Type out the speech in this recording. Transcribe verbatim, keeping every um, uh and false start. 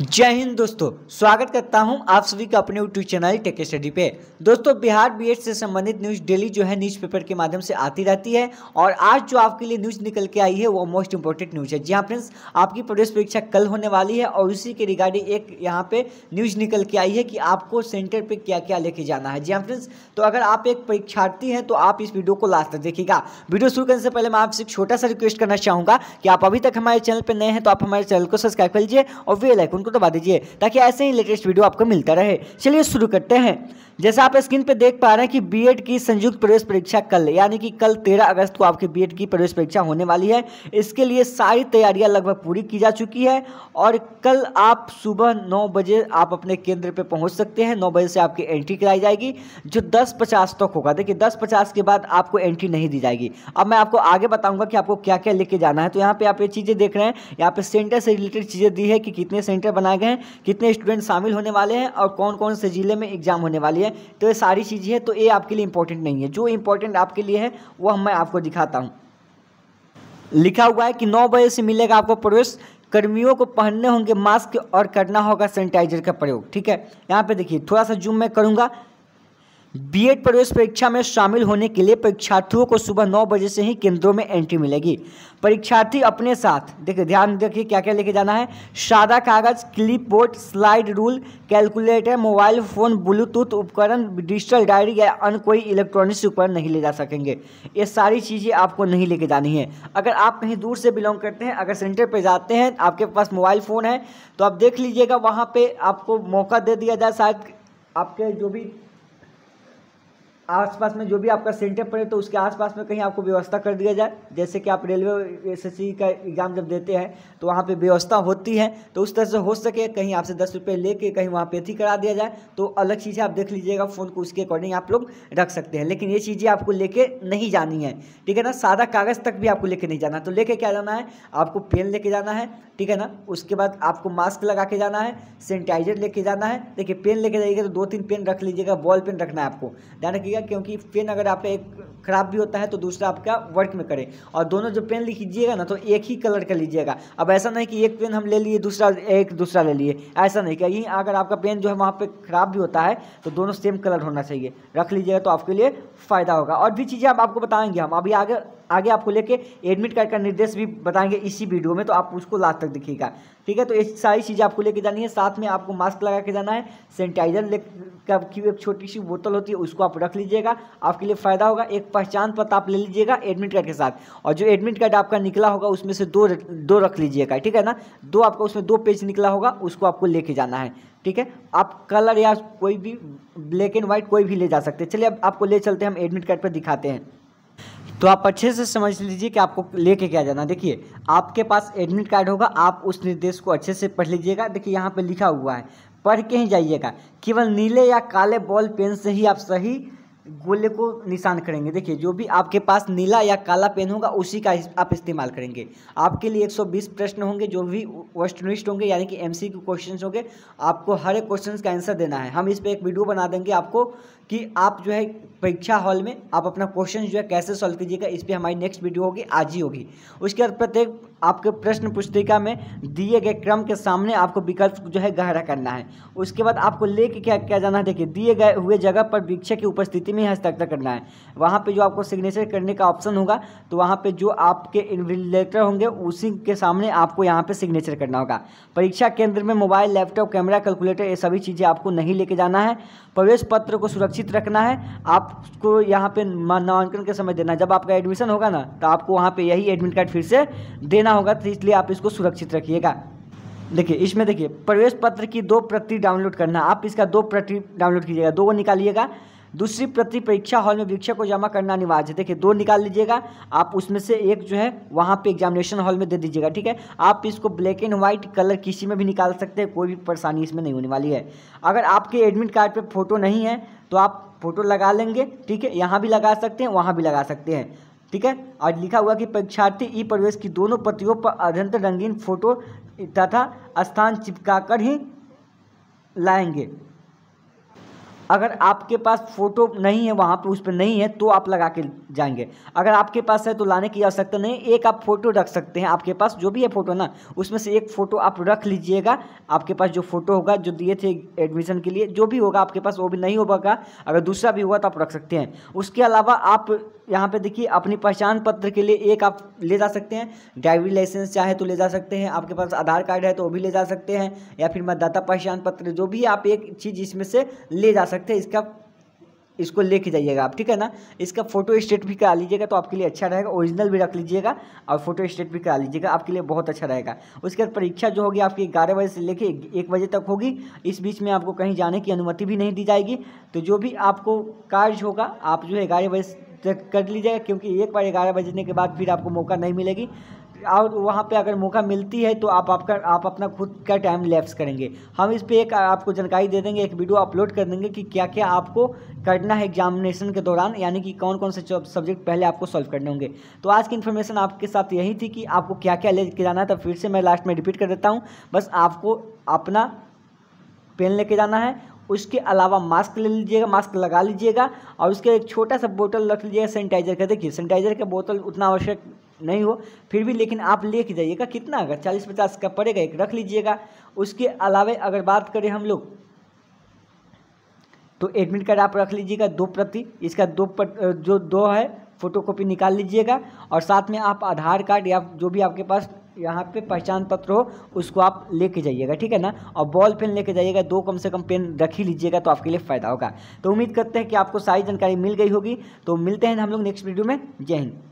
जय हिंद दोस्तों, स्वागत करता हूं आप सभी का अपने यूट्यूब चैनल टेक स्टडी पे। दोस्तों, बिहार बीएड से संबंधित न्यूज़ डेली जो है न्यूज़पेपर के माध्यम से आती रहती है और आज जो आपके लिए न्यूज़ निकल के आई है वो मोस्ट इंपॉर्टेंट न्यूज़ है। जी हाँ फ्रेंड्स, आपकी प्रवेश परीक्षा कल होने वाली है और उसी के रिगार्डिंग एक यहाँ पे न्यूज़ निकल के आई है कि आपको सेंटर पर क्या क्या लेके जाना है। जी हाँ फ्रेंड्स, तो अगर आप एक परीक्षार्थी हैं तो आप इस वीडियो को लास्ट तक देखिएगा। वीडियो शुरू करने से पहले मैं आपसे एक छोटा सा रिक्वेस्ट करना चाहूँगा कि आप अभी तक हमारे चैनल पर नए हैं तो आप हमारे चैनल को सब्सक्राइब कर लीजिए और बेल आइकन को दबा दीजिए ताकि ऐसे ही लेटेस्ट वीडियो आपको मिलता रहे। चलिए शुरू करते हैं। जैसा आप स्क्रीन पे देख पा रहे हैं कि बीएड की संयुक्त प्रवेश परीक्षा कल यानी कि कल तेरह अगस्त को आपकी बीएड की प्रवेश परीक्षा होने वाली है। इसके लिए सारी तैयारियां लगभग पूरी की जा चुकी है और कल आप सुबह नौ बजे आप अपने केंद्र पे पहुंच सकते हैं। नौ बजे से आपकी एंट्री कराई जाएगी जो दस पचास तक होगा। देखिए दस पचास के बाद आपको एंट्री नहीं दी जाएगी। अब मैं आपको आगे बताऊँगा कि आपको क्या क्या लेके जाना है। तो यहाँ पर आप ये चीज़ें देख रहे हैं, यहाँ पर सेंटर से रिलेटेड चीज़ें दी है कि कितने सेंटर बनाए गए हैं, कितने स्टूडेंट शामिल होने वाले हैं और कौन कौन से जिले में एग्जाम होने वाली है। तो ये सारी चीजें हैं, तो ये आपके लिए इंपॉर्टेंट नहीं है। जो इंपॉर्टेंट आपके लिए है वो मैं आपको दिखाता हूं। लिखा हुआ है कि नौ बजे से मिलेगा आपको प्रवेश। कर्मियों को पहनने होंगे मास्क और करना होगा सैनिटाइजर का प्रयोग। ठीक है, यहां पे देखिए थोड़ा सा जूम मैं करूंगा। बीएड प्रवेश परीक्षा में शामिल होने के लिए परीक्षार्थियों को सुबह नौ बजे से ही केंद्रों में एंट्री मिलेगी। परीक्षार्थी अपने साथ देखिए ध्यान देखिए क्या क्या लेके जाना है। सादा कागज, clipboard, slide rule, calculator, mobile phone, Bluetooth उपकरण, डिजिटल डायरी या अन्य कोई इलेक्ट्रॉनिक्स उपकरण नहीं ले जा सकेंगे। ये सारी चीज़ें आपको नहीं लेके जानी है। अगर आप कहीं दूर से बिलोंग करते हैं, अगर सेंटर पर जाते हैं, आपके पास मोबाइल फ़ोन है तो आप देख लीजिएगा, वहाँ पर आपको मौका दे दिया जाए। शायद आपके जो भी आसपास में जो भी आपका सेंटर पड़े तो उसके आसपास में कहीं आपको व्यवस्था कर दिया जाए। जैसे कि आप रेलवे एसएससी का एग्ज़ाम जब देते हैं तो वहाँ पे व्यवस्था होती है, तो उस तरह से हो सके कहीं आपसे दस रुपये लेके कहीं वहाँ पे ही करा दिया जाए। तो अलग चीज़ें आप देख लीजिएगा, फ़ोन को उसके अकॉर्डिंग आप लोग रख सकते हैं, लेकिन ये चीज़ें आपको लेके नहीं जानी है। ठीक है ना, सादा कागज़ तक भी आपको लेके नहीं जाना। तो लेके क्या जाना है, आपको पेन लेके जाना है। ठीक है ना, उसके बाद आपको मास्क लगा के जाना है, सैनिटाइजर लेके जाना है। देखिए पेन लेके जाइएगा तो दो तीन पेन रख लीजिएगा, बॉल पेन रखना है आपको, ध्यान रखिएगा, क्योंकि पेन अगर आपका एक खराब भी होता है तो दूसरा आपका वर्क में करे। और दोनों जो पेन लीजिएगा ना तो एक ही कलर का लीजिएगा। अब ऐसा नहीं कि एक पेन हम ले लिए दूसरा एक दूसरा ले लिए, ऐसा नहीं। कहीं अगर आपका पेन जो है वहाँ पे खराब भी होता है तो दोनों सेम कलर होना चाहिए, रख लीजिएगा तो आपके लिए फ़ायदा होगा। और भी चीज़ें आप आपको बताएंगे हम अभी आगे आगे आपको लेके एडमिट कार्ड का निर्देश भी बताएंगे इसी वीडियो में, तो आप उसको लास्ट तक देखिएगा। ठीक है, तो ये सारी चीज़ें आपको लेके जानी है। साथ में आपको मास्क लगा के जाना है, सैनिटाइजर ले की एक छोटी सी बोतल होती है उसको आप रख लीजिएगा, आपके लिए फ़ायदा होगा। एक पहचान पत्र आप ले लीजिएगा एडमिट कार्ड के साथ, और जो एडमिट कार्ड आपका निकला होगा उसमें से दो दो रख लीजिएगा। ठीक है ना, दो आपका उसमें दो पेज निकला होगा उसको आपको लेके जाना है। ठीक है, आप कलर या कोई भी ब्लैक एंड वाइट कोई भी ले जा सकते हैं। चलिए अब आपको ले चलते हैं, हम एडमिट कार्ड पर दिखाते हैं। तो आप अच्छे से समझ लीजिए कि आपको लेके क्या जाना। देखिए आपके पास एडमिट कार्ड होगा, आप उस निर्देश को अच्छे से पढ़ लीजिएगा। देखिए यहाँ पे लिखा हुआ है, पढ़ के ही जाइएगा। केवल नीले या काले बॉल पेन से ही आप सही गोले को निशान करेंगे। देखिए जो भी आपके पास नीला या काला पेन होगा उसी का आप इस्तेमाल करेंगे। आपके लिए एक सौ बीस प्रश्न होंगे, जो भी वेस्टर्निस्ट होंगे यानी कि एमसीक्यू क्वेश्चंस होंगे, आपको हर एक क्वेश्चन का आंसर देना है। हम इस पर एक वीडियो बना देंगे आपको कि आप जो है परीक्षा हॉल में आप अपना क्वेश्चन जो है कैसे सॉल्व कीजिएगा। इस पर हमारी नेक्स्ट वीडियो होगी, आज ही होगी। उसके बाद प्रत्येक आपके प्रश्न पुस्तिका में दिए गए क्रम के सामने आपको विकल्प जो है गहरा करना है। उसके बाद आपको लेके क्या क्या जाना है, देखिए दिए गए हुए जगह पर वीक्षक की उपस्थिति में हस्ताक्षर करना है। वहाँ पे जो आपको सिग्नेचर करने का ऑप्शन होगा तो वहाँ पे जो आपके इन्विजिलेटर होंगे उसी के सामने आपको यहाँ पे सिग्नेचर करना होगा। परीक्षा केंद्र में मोबाइल, लैपटॉप, कैमरा, कैलकुलेटर, ये सभी चीज़ें आपको नहीं लेके जाना है। प्रवेश पत्र को सुरक्षित रखना है, आपको यहाँ पे नामांकन के समय देना है। जब आपका एडमिशन होगा ना तो आपको वहाँ पर यही एडमिट कार्ड फिर से देना होगा, तो इसलिए आप इसको सुरक्षित रखिएगा। देखिए इसमें देखिए प्रवेश पत्र की दो प्रति डाउनलोड करना, आप इसका दो प्रति डाउनलोड कीजिएगा, दो को निकालिएगा। दूसरी प्रति परीक्षा हॉल में वीक्षक को जमा करना अनिवार्य है। देखिए दो निकाल लीजिएगा, आप उसमें से एक जो है वहाँ पे एग्जामिनेशन हॉल में दे दीजिएगा। ठीक है, आप इसको ब्लैक एंड व्हाइट कलर किसी में भी निकाल सकते हैं, कोई भी परेशानी इसमें नहीं होने वाली है। अगर आपके एडमिट कार्ड पर फोटो नहीं है तो आप फोटो लगा लेंगे। ठीक है, यहाँ भी लगा सकते हैं, वहाँ भी लगा सकते हैं। ठीक है, और लिखा हुआ कि परीक्षार्थी ई प्रवेश की दोनों प्रतियों पर अद्यतन रंगीन फोटो तथा स्थान चिपकाकर ही लाएंगे। अगर आपके पास फ़ोटो नहीं है, वहाँ पे उस पर नहीं है, तो आप लगा के जाएंगे। अगर आपके पास है तो लाने की आवश्यकता नहीं, एक आप फ़ोटो रख सकते हैं। आपके पास जो भी है फ़ोटो ना, उसमें से एक फ़ोटो आप रख लीजिएगा। आपके पास जो फ़ोटो होगा जो दिए थे एडमिशन के लिए, जो भी होगा आपके पास, वो भी नहीं होगा, अगर दूसरा भी होगा तो आप रख सकते हैं। उसके अलावा आप यहाँ पे देखिए अपनी पहचान पत्र के लिए एक आप ले जा सकते हैं, ड्राइविंग लाइसेंस चाहे तो ले जा सकते हैं, आपके पास आधार कार्ड है तो वो भी ले जा सकते हैं, या फिर मतदाता पहचान पत्र, जो भी आप एक चीज़ इसमें से ले जा सकते हैं। इसका इसको लेके जाइएगा आप, ठीक है ना। इसका फ़ोटो स्टेट भी करा लीजिएगा तो आपके लिए अच्छा रहेगा, ओरिजिनल भी रख लीजिएगा और फ़ोटो स्टेट भी करा लीजिएगा, आपके लिए बहुत अच्छा रहेगा। उसके बाद परीक्षा जो होगी आपकी ग्यारह बजे से लेके एक बजे तक होगी। इस बीच में आपको कहीं जाने की अनुमति भी नहीं दी जाएगी। तो जो भी आपको कार्य होगा आप जो है ग्यारह बजे तक कर लीजिएगा, क्योंकि एक बार ग्यारह बजने के बाद फिर आपको मौका नहीं मिलेगी। और वहाँ पे अगर मौका मिलती है तो आप आपका आप अपना खुद का टाइम लैप्स करेंगे। हम इस पे एक आपको जानकारी दे देंगे, एक वीडियो अपलोड कर देंगे कि क्या क्या आपको करना है एग्जामिनेशन के दौरान, यानी कि कौन कौन से सब्जेक्ट पहले आपको सॉल्व करने होंगे। तो आज की इन्फॉर्मेशन आपके साथ यही थी कि आपको क्या क्या ले के जाना है। तो फिर से मैं लास्ट में रिपीट कर देता हूँ, बस आपको अपना पेन लेके जाना है। उसके अलावा मास्क ले लीजिएगा, मास्क लगा लीजिएगा, और उसके एक छोटा सा बोतल रख लीजिएगा सैनिटाइजर का। देखिए सैनिटाइजर का बोतल उतना आवश्यक नहीं हो, फिर भी लेकिन आप लेके जाइएगा। कितना अगर चालीस पचास का पड़ेगा, एक रख लीजिएगा। उसके अलावा अगर बात करें हम लोग तो एडमिट कार्ड आप रख लीजिएगा दो प्रति, इसका दो पट, जो दो है फ़ोटो कॉपी निकाल लीजिएगा। और साथ में आप आधार कार्ड या जो भी आपके पास यहाँ पे पहचान पत्र हो उसको आप लेके जाइएगा, ठीक है ना। और बॉल पेन लेके जाइएगा, दो कम से कम पेन रख ही लीजिएगा तो आपके लिए फ़ायदा होगा। तो उम्मीद करते हैं कि आपको सारी जानकारी मिल गई होगी। तो मिलते हैं हम लोग नेक्स्ट वीडियो में। जय हिंद।